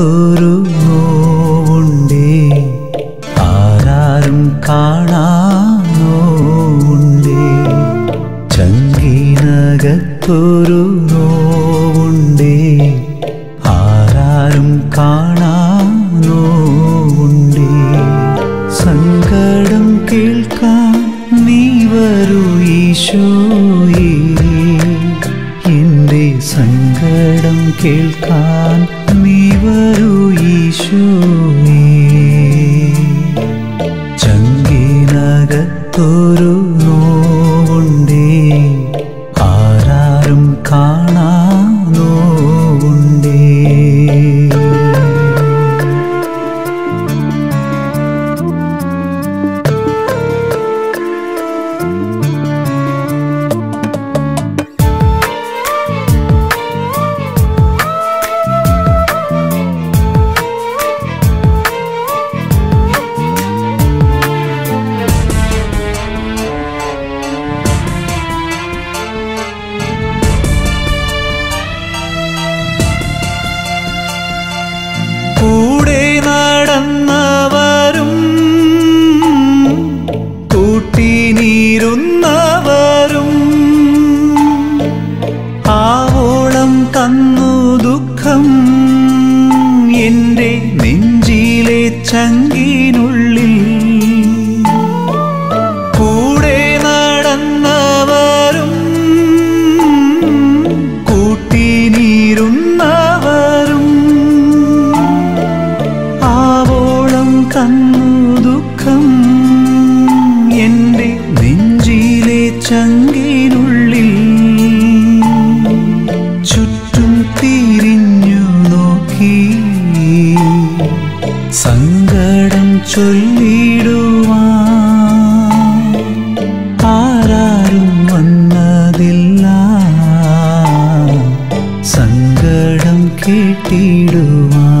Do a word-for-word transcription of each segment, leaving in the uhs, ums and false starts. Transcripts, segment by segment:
കനകത്തോരു നോവുണ്ടേ ആരാരും കാണാനോവുണ്ടേ ചങ്കിനകത്തോരു നോവുണ്ടേ ആരാരും കാണാനോവുണ്ടേ സങ്കടം കേൾക്കാൻ നീ വരൂ ഈശോയേ എൻ്റെ സങ്കടം കേൾക്കാൻ നീ വരൂ ഈശോയേ ചങ്കിനകത്തോരു നോവുണ്ടേ ആരാരും കാണാ നോവുണ്ടേ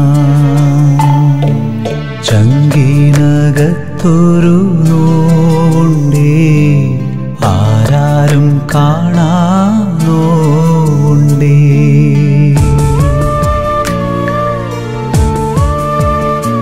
ചങ്കിനകത്തൊരു നോവുണ്ടേ ആരാരും കാണാ നോവുണ്ടേ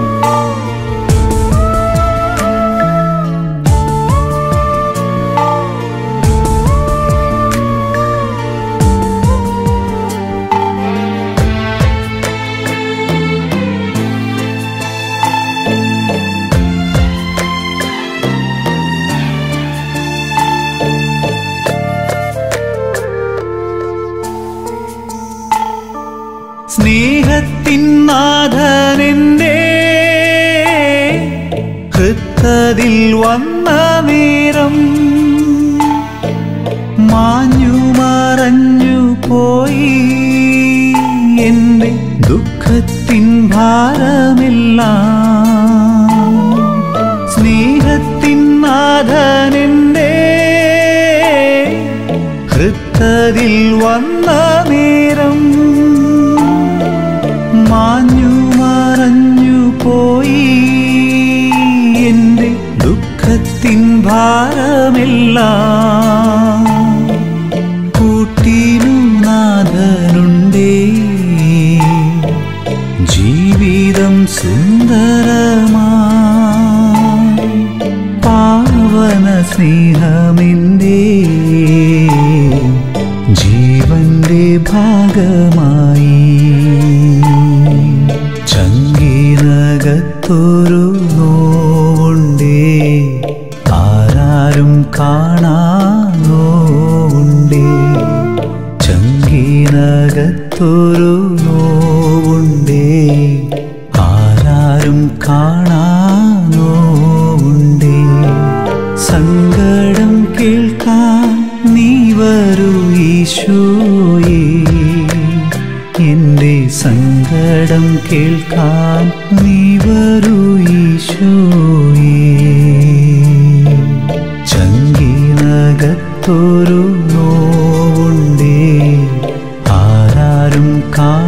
സ്നേഹത്തിന്നാഥനെന്റെ ഹൃത്തതിൽ വന്ന നേരം മാഞ്ഞു മറഞ്ഞു പോയി എൻ്റെ ദുഃഖത്തിൻ ഭാരമെല്ലാം സ്നേഹത്തിന്നാഥനെന്റെ ഹൃത്തതിൽ വന്ന നേരം മാഞ്ഞു മറഞ്ഞു പോയി എൻ്റെ ദുഃഖത്തിൻ ഭാരമെല്ലാം കൂട്ടിനു നാഥനുണ്ടേ ജീവിതം സുന്ദരമായി പാവന സ്നേഹമെൻ്റെ ജീവൻ്റെ ഭാഗമായി ചങ്കിനകത്തൊരു നോവുണ്ടേ ആരാരും കാണാ നോവുണ്ടേ ചങ്കിനകത്തൊരു നോവുണ്ടേ ആരാരും കാണാ നോവുണ്ടേ സങ്കടം കേൾക്കാൻ നീ വരൂ ഈശോയേ എൻ്റെ സങ്കടം കേൾക്കാൻ നീ വരൂ ഈശോയേ ചങ്കിനകത്തൊരു നോവുണ്ടേ ആരാരും കാണാ